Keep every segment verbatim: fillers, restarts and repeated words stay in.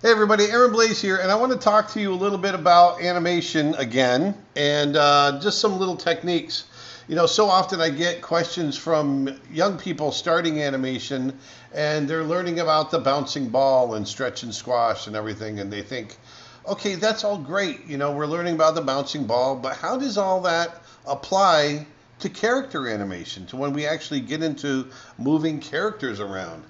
Hey everybody, Aaron Blaise here, and I want to talk to you a little bit about animation again, and uh, just some little techniques. You know, so often I get questions from young people starting animation, and they're learning about the bouncing ball and stretch and squash and everything, and they think, okay, that's all great, you know, we're learning about the bouncing ball, but how does all that apply to character animation, to when we actually get into moving characters around?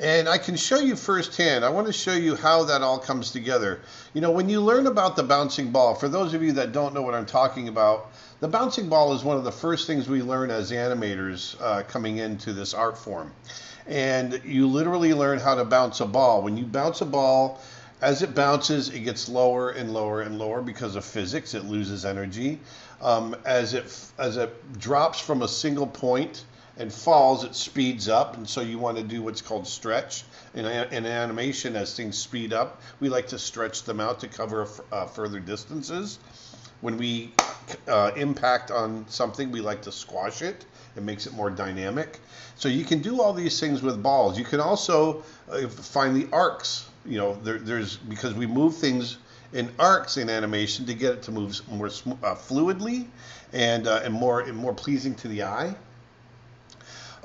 And I can show you firsthand. I want to show you how that all comes together. You know, when you learn about the bouncing ball, for those of you that don't know what I'm talking about, the bouncing ball is one of the first things we learn as animators uh, coming into this art form. And you literally learn how to bounce a ball. When you bounce a ball, as it bounces, it gets lower and lower and lower because of physics. It loses energy. Um, as it, as it drops from a single point and falls, it speeds up, and so you want to do what's called stretch. In, in animation, as things speed up, we like to stretch them out to cover uh, further distances. When we uh, impact on something, we like to squash it. It makes it more dynamic. So you can do all these things with balls. You can also uh, find the arcs. You know, there, there's because we move things in arcs in animation to get it to move more uh, fluidly and uh, and more and more pleasing to the eye.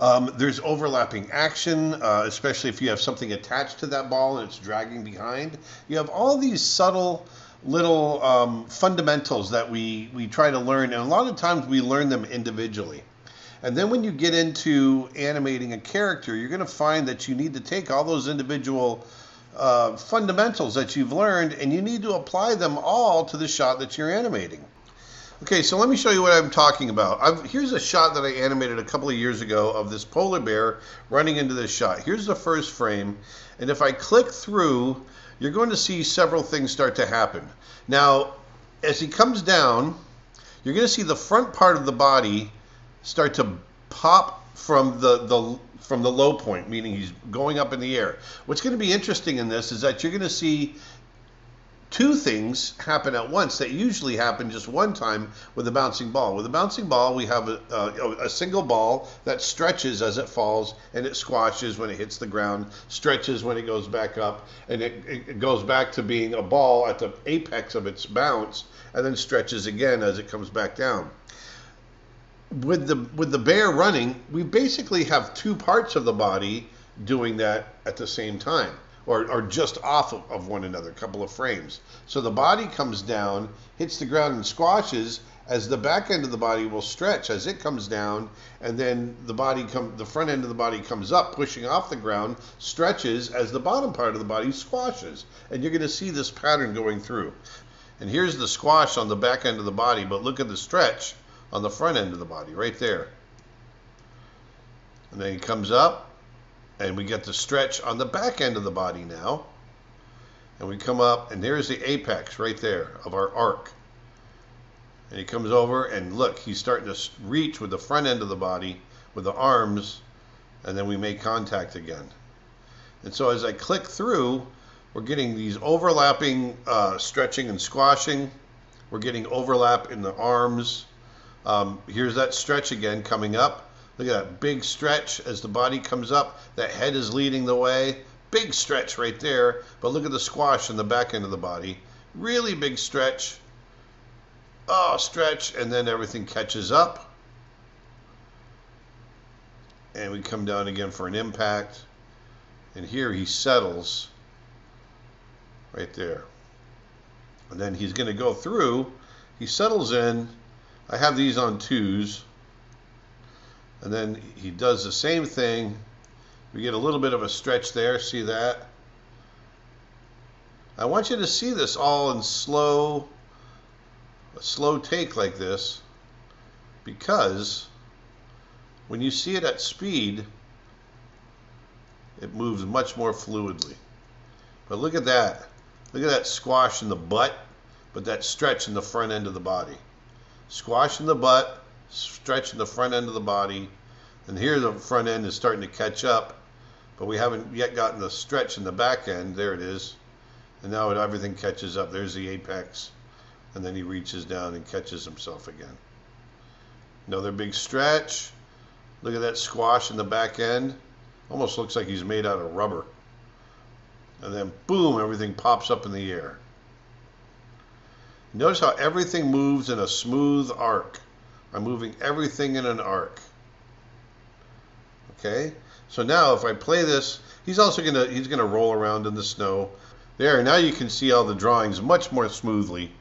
Um, there's overlapping action, uh, especially if you have something attached to that ball and it's dragging behind. You have all these subtle little um, fundamentals that we, we try to learn, and a lot of times we learn them individually. And then when you get into animating a character, you're going to find that you need to take all those individual uh, fundamentals that you've learned, and you need to apply them all to the shot that you're animating. Okay, so let me show you what I'm talking about. I've, here's a shot that I animated a couple of years ago of this polar bear running into this shot. Here's the first frame, and if I click through, you're going to see several things start to happen. Now, as he comes down, you're going to see the front part of the body start to pop from the, the, from the low point, meaning he's going up in the air. What's going to be interesting in this is that you're going to see two things happen at once that usually happen just one time with a bouncing ball. With a bouncing ball, we have a, a, a single ball that stretches as it falls, and it squashes when it hits the ground, stretches when it goes back up, and it, it goes back to being a ball at the apex of its bounce, and then stretches again as it comes back down. With the, with the bear running, we basically have two parts of the body doing that at the same time. Or, or just off of, of one another, a couple of frames. So the body comes down, hits the ground and squashes, as the back end of the body will stretch as it comes down, and then the body come, the front end of the body comes up, pushing off the ground, stretches as the bottom part of the body squashes. And you're going to see this pattern going through. And here's the squash on the back end of the body, but look at the stretch on the front end of the body, right there. And then he comes up. And we get the stretch on the back end of the body now. And we come up, and there's the apex right there of our arc. And he comes over, and look, he's starting to reach with the front end of the body, with the arms, and then we make contact again. And so as I click through, we're getting these overlapping uh, stretching and squashing. We're getting overlap in the arms. Um, here's that stretch again coming up. Look at that big stretch as the body comes up. That head is leading the way. Big stretch right there. But look at the squash in the back end of the body. Really big stretch. Oh, stretch. And then everything catches up. And we come down again for an impact. And here he settles right there. And then he's going to go through. He settles in. I have these on twos. And then he does the same thing. We get a little bit of a stretch there. See that? I want you to see this all in slow, a slow take like this, because when you see it at speed, it moves much more fluidly. But look at that. Look at that squash in the butt, but that stretch in the front end of the body. Squash in the butt. Stretching the front end of the body, and here the front end is starting to catch up, but we haven't yet gotten the stretch in the back end. There it is, and now it, everything catches up. There's the apex, and then he reaches down and catches himself again. Another big stretch. Look at that squash in the back end. Almost looks like he's made out of rubber. and then boom, everything pops up in the air. Notice how everything moves in a smooth arc. I'm moving everything in an arc. Okay, so now if I play this, he's also gonna he's gonna roll around in the snow. There, now you can see all the drawings much more smoothly,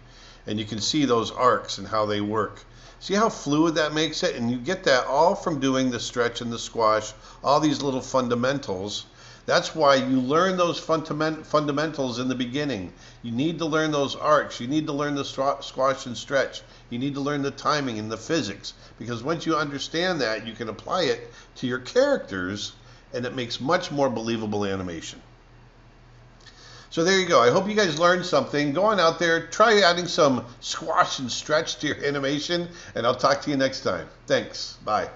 and you can see those arcs and how they work. See how fluid that makes it? And you get that all from doing the stretch and the squash, all these little fundamentals. That's why you learn those fundament fundamentals in the beginning. You need to learn those arcs. You need to learn the squash and stretch. You need to learn the timing and the physics, because once you understand that, you can apply it to your characters, and it makes much more believable animation. So there you go. I hope you guys learned something. Go on out there, try adding some squash and stretch to your animation, and I'll talk to you next time. Thanks. Bye.